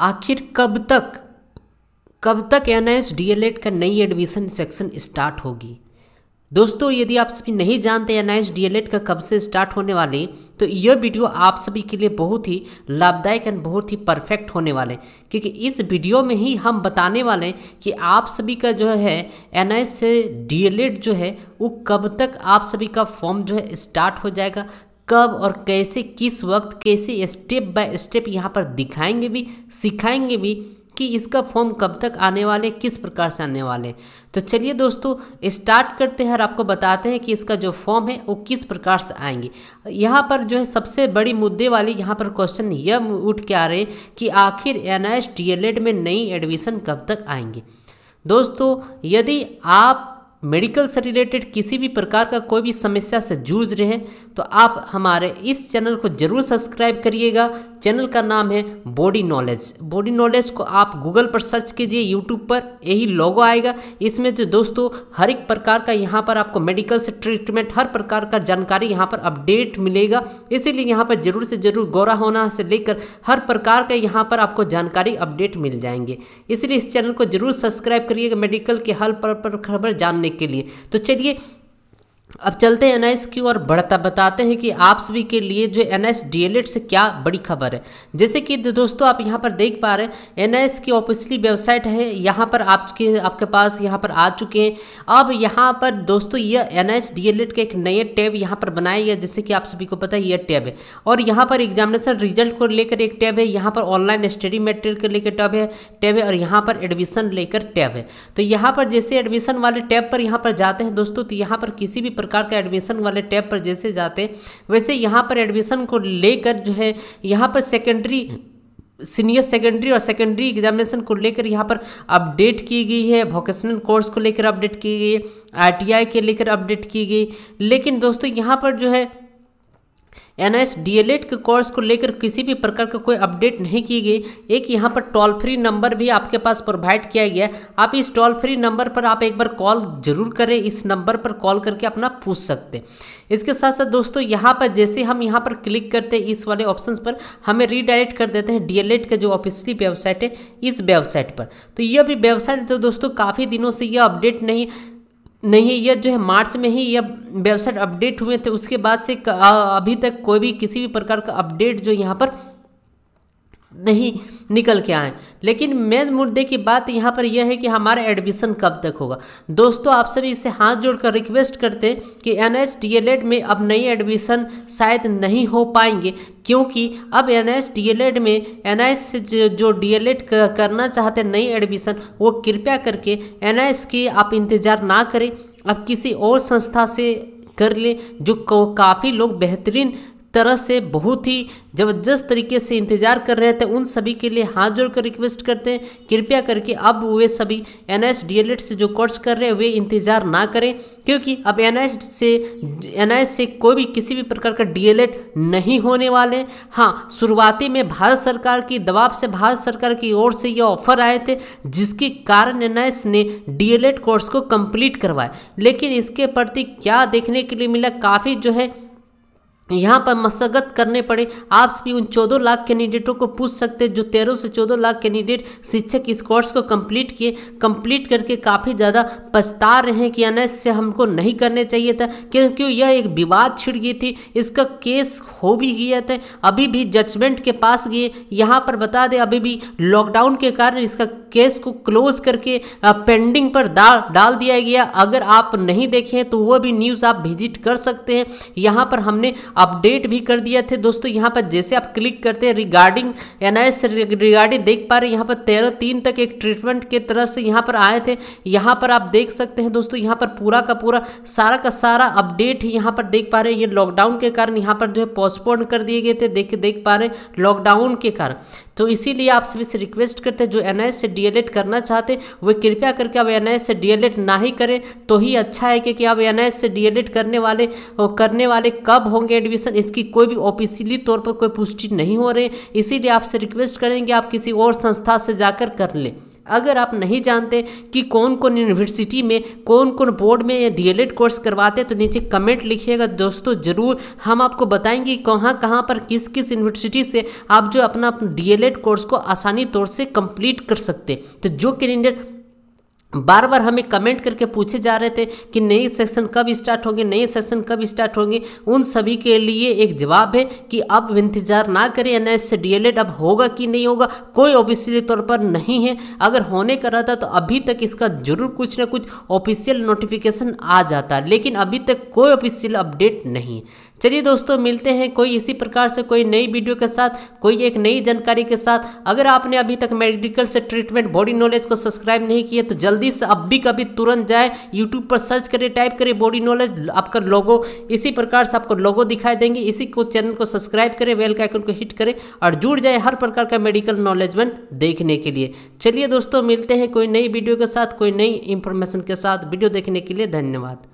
आखिर कब तक एनआईएस डीएलएड का नई एडमिशन सेक्शन स्टार्ट होगी। दोस्तों यदि आप सभी नहीं जानते एनआईएस डीएलएड का कब से स्टार्ट होने वाले, तो यह वीडियो आप सभी के लिए बहुत ही लाभदायक एंड बहुत ही परफेक्ट होने वाले, क्योंकि इस वीडियो में ही हम बताने वाले हैं कि आप सभी का जो है एनआईएस से डीएलएड जो है वो कब तक आप सभी का फॉर्म जो है स्टार्ट हो जाएगा, कब और कैसे, किस वक्त, कैसे स्टेप बाय स्टेप यहाँ पर दिखाएंगे भी, सिखाएंगे भी कि इसका फॉर्म कब तक आने वाले, किस प्रकार से आने वाले। तो चलिए दोस्तों स्टार्ट करते हैं और आपको बताते हैं कि इसका जो फॉर्म है वो किस प्रकार से आएंगे। यहाँ पर जो है सबसे बड़ी मुद्दे वाली यहाँ पर क्वेश्चन यह उठ के आ रहे कि आखिर एनआईएस डीएलएड में नई एडमिशन कब तक आएंगे। दोस्तों यदि आप मेडिकल से रिलेटेड किसी भी प्रकार का कोई भी समस्या से जूझ रहे हैं तो आप हमारे इस चैनल को ज़रूर सब्सक्राइब करिएगा। चैनल का नाम है बॉडी नॉलेज। बॉडी नॉलेज को आप गूगल पर सर्च कीजिए, यूट्यूब पर यही लोगो आएगा। इसमें जो दोस्तों हर एक प्रकार का यहाँ पर आपको मेडिकल से ट्रीटमेंट हर प्रकार का जानकारी यहाँ पर अपडेट मिलेगा, इसीलिए यहाँ पर ज़रूर से ज़रूर गौरा होना से लेकर हर प्रकार का यहाँ पर आपको जानकारी अपडेट मिल जाएंगे, इसलिए इस चैनल को जरूर सब्सक्राइब करिएगा मेडिकल के हर पर खबर जानने के लिए। तो चलिए अब चलते हैं एनआईएस की ओर बढ़ता बताते हैं कि आप सभी के लिए जो एनआईएस डीएलएड से क्या बड़ी खबर है। जैसे कि दोस्तों आप यहाँ पर देख पा रहे हैं एनआईएस की ऑफिशियल वेबसाइट है, यहाँ पर आपके पास यहाँ पर आ चुके हैं। अब यहाँ पर दोस्तों यह एनआईएस डीएलएड के एक नए टैब यहाँ पर बनाया गया, जैसे कि आप सभी को पता है यह टैब है, और यहाँ पर एग्जामिनेशन रिजल्ट को लेकर एक टैब है, यहाँ पर ऑनलाइन स्टडी मटेरियल को लेकर टैब है और यहाँ पर एडमिशन लेकर टैब है। तो यहाँ पर जैसे एडमिशन वाले टैब पर यहाँ पर जाते हैं दोस्तों, तो यहाँ पर किसी भी प्रकार का एडमिशन वाले टैब पर जैसे जाते वैसे यहाँ पर एडमिशन को लेकर जो है यहाँ पर सेकेंडरी, सीनियर सेकेंडरी और सेकेंडरी एग्जामिनेशन को लेकर यहाँ पर अपडेट की गई है, वोकेशनल कोर्स को लेकर अपडेट की गई है, आईटीआई के लेकर अपडेट की गई। लेकिन दोस्तों यहाँ पर जो है एनआईएस डीएलएड के कोर्स को लेकर किसी भी प्रकार का कोई अपडेट नहीं की गई। एक यहाँ पर टोल फ्री नंबर भी आपके पास प्रोवाइड किया गया है, आप इस टोल फ्री नंबर पर आप एक बार कॉल जरूर करें, इस नंबर पर कॉल करके अपना पूछ सकते हैं। इसके साथ साथ दोस्तों यहाँ पर जैसे हम यहाँ पर क्लिक करते हैं इस वाले ऑप्शंस पर, हमें रीडायरेक्ट कर देते हैं डीएलएड का जो ऑफिशियल वेबसाइट है इस वेबसाइट पर। तो यह भी वेबसाइट तो दोस्तों काफ़ी दिनों से यह अपडेट नहीं, यह जो है मार्च में ही यह वेबसाइट अपडेट हुए थे, उसके बाद से अभी तक कोई भी किसी भी प्रकार का अपडेट जो यहाँ पर नहीं निकल के आए। लेकिन मेन मुद्दे की बात यहाँ पर यह है कि हमारा एडमिशन कब तक होगा। दोस्तों आप सभी इसे हाथ जोड़कर रिक्वेस्ट करते हैं कि एनआईएस डीएलएड में अब नई एडमिशन शायद नहीं हो पाएंगे, क्योंकि अब एनआईएस डीएलएड में एनआईएस से जो डीएलएड करना चाहते हैं नई एडमिशन, वो कृपया करके एनआईएस की आप इंतज़ार ना करें, आप किसी और संस्था से कर लें जो काफ़ी लोग बेहतरीन तरह से बहुत ही ज़बरदस्त तरीके से इंतज़ार कर रहे थे। उन सभी के लिए हाथ जोड़कर रिक्वेस्ट करते हैं कृपया करके अब वे सभी एनआईएस डीएलएड से जो कोर्स कर रहे हैं वे इंतज़ार ना करें, क्योंकि अब एनआईएस से कोई भी किसी भी प्रकार का डीएलएड नहीं होने वाले। हाँ, शुरुआती में भारत सरकार की दबाव से, भारत सरकार की ओर से ये ऑफर आए थे, जिसके कारण एनआईएस ने डीएलएड कोर्स को कंप्लीट करवाया, लेकिन इसके प्रति क्या देखने के लिए मिला, काफ़ी जो है यहाँ पर मशक्कत करने पड़े। आप सभी उन 14 लाख कैंडिडेटों को पूछ सकते हैं जो 13 से 14 लाख कैंडिडेट शिक्षक इस कोर्स को कंप्लीट करके काफ़ी ज़्यादा पछता रहे हैं कि एनआईएस से हमको नहीं करने चाहिए था, क्योंकि यह एक विवाद छिड़ गई थी, इसका केस हो भी गया था, अभी भी जजमेंट के पास गए। यहाँ पर बता दें अभी भी लॉकडाउन के कारण इसका केस को क्लोज करके पेंडिंग पर डाल दिया गया। अगर आप नहीं देखें तो वह भी न्यूज़ आप विजिट कर सकते हैं, यहाँ पर हमने अपडेट भी कर दिया थे। दोस्तों यहाँ पर जैसे आप क्लिक करते हैं रिगार्डिंग एनआईएस रिगार्डिंग देख पा रहे हैं यहाँ पर 13/3 तक एक ट्रीटमेंट के तरफ से यहाँ पर आए थे। यहाँ पर आप देख सकते हैं दोस्तों, यहाँ पर पूरा का पूरा सारा का सारा अपडेट यहाँ पर देख पा रहे हैं। ये लॉकडाउन के कारण यहाँ पर जो है पोस्टपोन कर दिए गए थे, देख पा रहे हैं लॉकडाउन के कारण। तो इसीलिए आप सभी से रिक्वेस्ट करते हैं जो एनआईएस से डीएलएड करना चाहते वे कृपया करके अब एनआईएस से डीएलएड ना ही करें तो ही अच्छा है, क्योंकि अब एनआईएस से डीएलएड करने वाले कब होंगे एडमिशन, इसकी कोई भी ऑफिशियली तौर पर कोई पुष्टि नहीं हो रही, इसीलिए आपसे रिक्वेस्ट करेंगे आप किसी और संस्था से जाकर कर लें। अगर आप नहीं जानते कि कौन कौन यूनिवर्सिटी में कौन कौन बोर्ड में या डीएलएड कोर्स करवाते हैं तो नीचे कमेंट लिखिएगा दोस्तों, ज़रूर हम आपको बताएंगे कहाँ कहाँ पर किस किस यूनिवर्सिटी से आप जो अपना डीएलएड कोर्स को आसानी तौर से कंप्लीट कर सकते हैं। तो जो कैलेंडर बार बार हमें कमेंट करके पूछे जा रहे थे कि नए सेक्शन कब स्टार्ट होंगे, नए सेक्शन कब स्टार्ट होंगे, उन सभी के लिए एक जवाब है कि अब इंतज़ार ना करें। एनआईएस से डीएलएड अब होगा कि नहीं होगा कोई ऑफिशियल तौर पर नहीं है, अगर होने का रहता तो अभी तक इसका जरूर कुछ ना कुछ ऑफिशियल नोटिफिकेशन आ जाता, लेकिन अभी तक कोई ऑफिशियल अपडेट नहीं। चलिए दोस्तों, मिलते हैं कोई इसी प्रकार से कोई नई वीडियो के साथ, कोई एक नई जानकारी के साथ। अगर आपने अभी तक मेडिकल से ट्रीटमेंट बॉडी नॉलेज को सब्सक्राइब नहीं किया तो जल्दी से अब भी कभी तुरंत जाए, यूट्यूब पर सर्च करें, टाइप करें बॉडी नॉलेज, आपका लोगो इसी प्रकार से आपको लोगो दिखाई देंगे। इसी को चैनल को सब्सक्राइब करें, बेल के आइकन को हिट करें और जुड़ जाए हर प्रकार का मेडिकल नॉलेजमेंट देखने के लिए। चलिए दोस्तों, मिलते हैं कोई नई वीडियो के साथ, कोई नई इन्फॉर्मेशन के साथ। वीडियो देखने के लिए धन्यवाद।